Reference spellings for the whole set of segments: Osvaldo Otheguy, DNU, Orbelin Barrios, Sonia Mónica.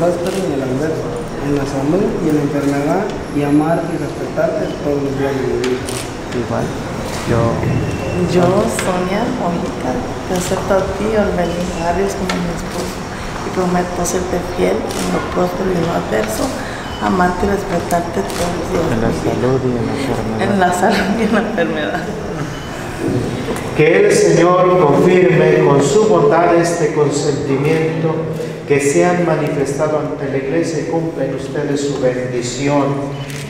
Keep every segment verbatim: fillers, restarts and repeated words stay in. próspero y en el adverso, en la salud y en la enfermedad, y amarte y respetarte todos los días de mi vida. Igual, yo... Yo, Sonia Mónica, te acepto a ti, Orbelin Barrios, como mi esposo, y prometo serte fiel en lo próspero y en lo adverso, amarte y respetarte todos los días. En la salud y en la enfermedad. En la salud y en la enfermedad. Que el Señor confirme con su bondad este consentimiento que se han manifestado ante la Iglesia, y cumplen ustedes su bendición,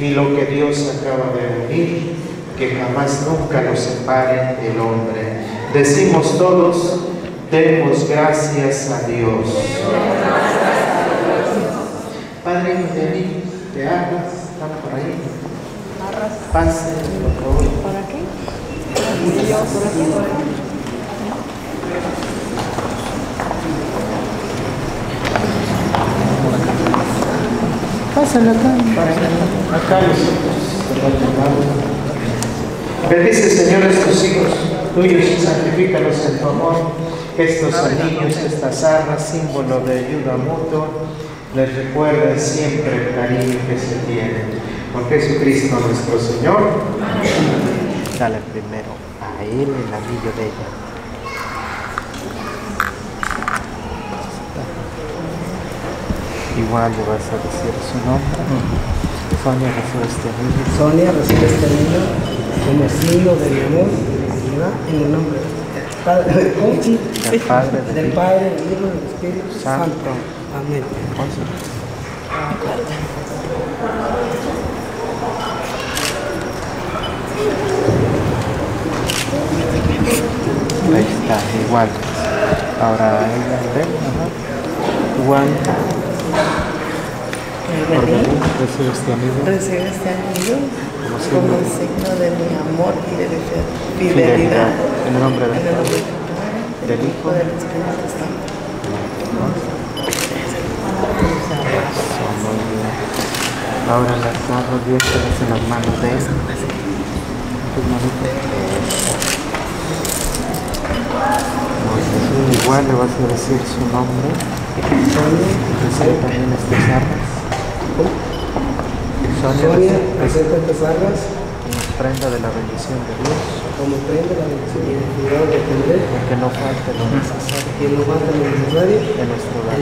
y lo que Dios acaba de unir, que jamás nunca nos separe el hombre. Decimos todos, demos gracias a Dios. Padre, de mí, te hagas, están por ahí. Pase, por favor. ¿Por aquí? Pásalo acá. Acá los. Bendice, Señor, estos hijos tuyos y santifícalos en tu amor. Estos anillos, estas armas, símbolo de ayuda mutua, les recuerden siempre el cariño que se tiene. Por Jesucristo nuestro Señor. Dale primero a él el anillo de ella. Igual le vas a decir su nombre. Sonia recibe este anillo. Sonia recibe este anillo como signo de amor y dignidad en el nombre del Padre, del Padre, del Padre, del Hijo y del Espíritu Santo. Amén. Ahí está, igual. Ahora ella, ajá. Igual. Recibe este anillo. Recibe este anillo como el signo de mi amor y de mi fidelidad. fidelidad. En el nombre del Padre, del Hijo, del Espíritu Santo. Ahora las manos diestras en las manos de él. Igual le vas a decir su nombre. Sonia, también estas armas. Sonia, presenta estas armas. Como prenda de la bendición de Dios. Como prenda de la bendición de Dios. Que no falte lo necesario. Que no falte lo necesario. En nuestro hogar.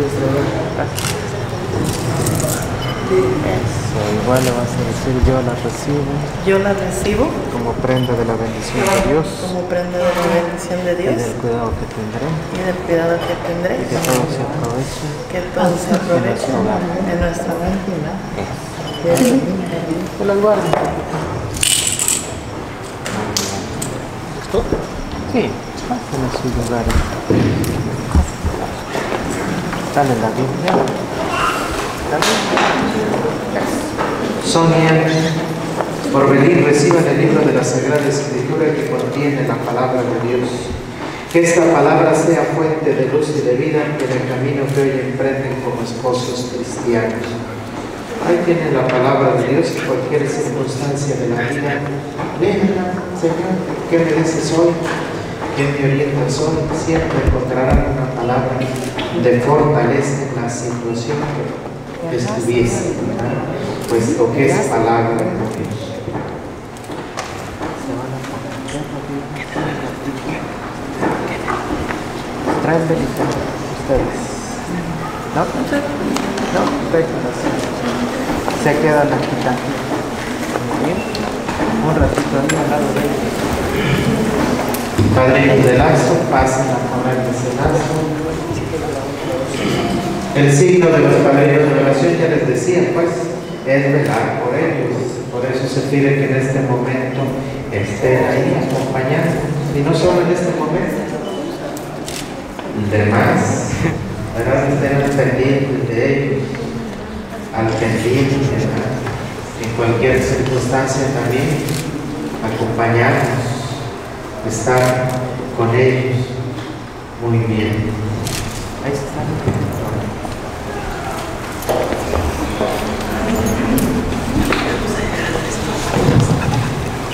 Eso, igual le vas a decir, yo la recibo. Yo la recibo. Como prenda de la bendición de Dios. Como prenda de la bendición de Dios. Y del cuidado que tendré. Y del cuidado que tendré. Y que todo se aproveche. Que todo se aproveche. De nuestra vagina. Te las guardo. Sí. Pásenle su lugar. Dale la Biblia. Sonia, Orbelin, reciban el libro de la Sagrada Escritura que contiene la palabra de Dios. Que esta palabra sea fuente de luz y de vida en el camino que hoy emprenden como esposos cristianos. Ahí tiene la palabra de Dios en cualquier circunstancia de la vida. Léanla, Señor, ¿qué me dices hoy? ¿Qué me orientas hoy? Siempre encontrarán una palabra de fortaleza en la situación que estuviese, puesto que es palabra de Dios. Traen velita ustedes. ¿No? No, déjenlas. Se quedan aquí también. Muy bien. Un ratito ahí al lado de ellos. Padrinos de lazo, pasen a poner ese lazo. El signo de los padrinos de oración, ya les decía, pues, es velar por ellos. Por eso se pide que en este momento estén ahí acompañando. Y no solo en este momento. Demás, ¿verdad? Estén al pendiente de ellos. Al pendiente, ¿verdad? En cualquier circunstancia también, acompañarnos, estar con ellos. Muy bien. Ahí está.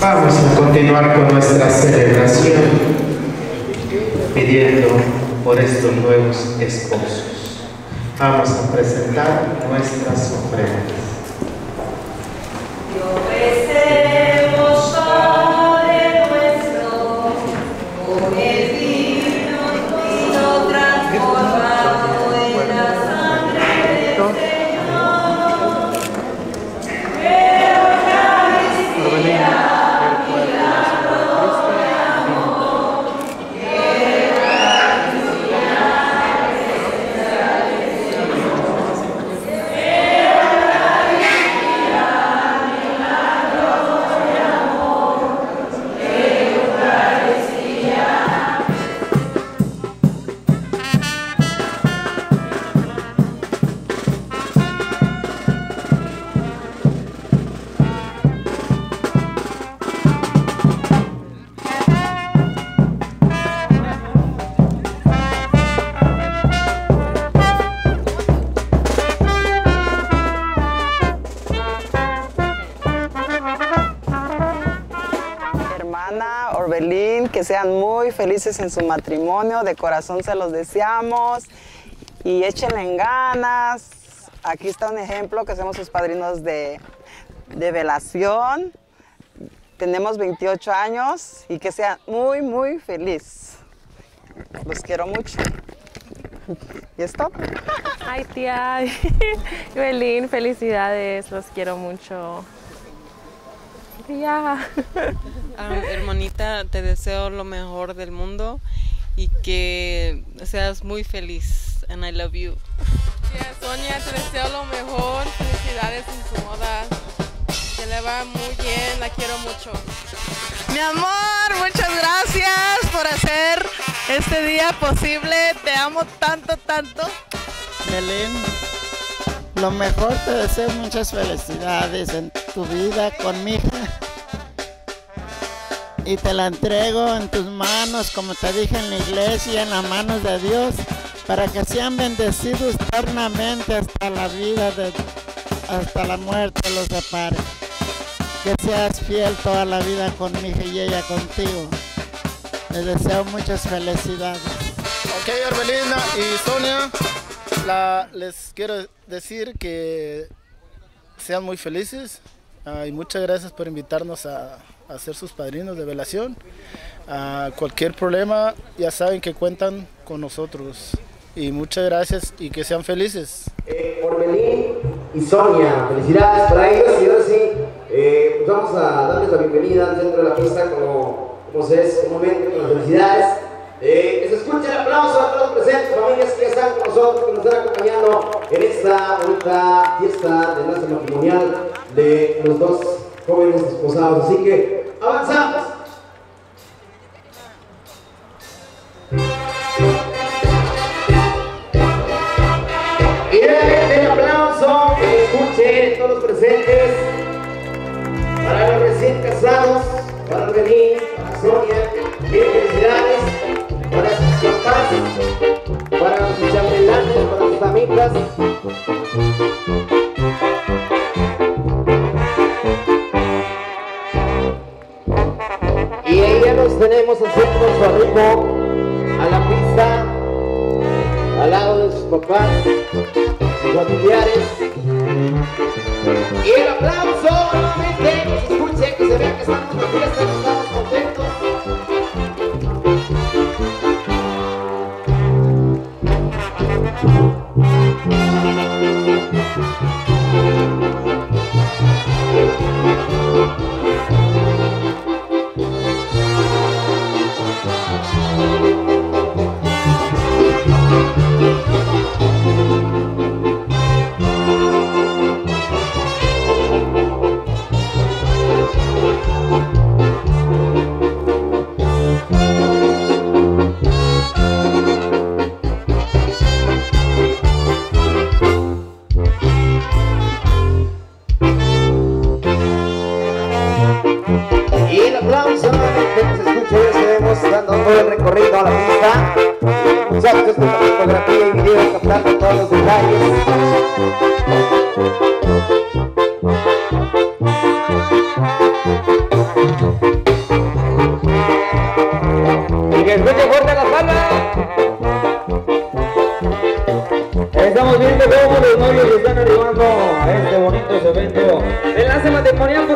Vamos a continuar con nuestra celebración pidiendo por estos nuevos esposos. Vamos a presentar nuestras ofrendas. Orbelin, que sean muy felices en su matrimonio, de corazón se los deseamos y échenle en ganas. Aquí está un ejemplo que somos sus padrinos de, de velación. Tenemos veintiocho años y que sean muy, muy felices. Los quiero mucho. ¿Y esto? Ay, tía, Orbelin, felicidades, los quiero mucho. Ya. Ah, hermanita, te deseo lo mejor del mundo y que seas muy feliz. And I love you. Yeah, Sonia, te deseo lo mejor. Felicidades en su boda. Que le va muy bien, la quiero mucho. Mi amor, muchas gracias por hacer este día posible. Te amo tanto, tanto. Belén. Lo mejor, te deseo muchas felicidades en tu vida con mi hija. Y te la entrego en tus manos, como te dije en la iglesia, en las manos de Dios, para que sean bendecidos eternamente hasta la vida, de, hasta la muerte los separe. Que seas fiel toda la vida con mi hija y ella contigo. Les deseo muchas felicidades. Ok, Orbelina y Sonia. La, les quiero decir que sean muy felices uh, y muchas gracias por invitarnos a, a ser sus padrinos de velación. Uh, cualquier problema ya saben que cuentan con nosotros y muchas gracias y que sean felices. Eh, Orbelin y Sonia, felicidades para ellos y ahora sí, eh, pues vamos a darles la bienvenida dentro de la fiesta como, como se es comúnmente, con las felicidades. Eh, que se escuche el aplauso a todos los presentes, familias que están con nosotros, que nos están acompañando en esta bonita fiesta de enlace matrimonial de los dos jóvenes esposados. Así que avanzamos. Y el aplauso que se escuche a todos los presentes, para los recién casados, para Orbelin, para Sonia, y felicidades. Para sus papás, para sus chambelanes, para sus amigas. Y ahí ya nos tenemos haciendo su arribo a la pista, al lado de sus papás, sus familiares. Y el aplauso nuevamente, que se escuche, que se vea que estamos en la fiesta, que estamos contentos. Estamos viendo cómo los novios están arribando a este bonito evento. Enlace matrimonial.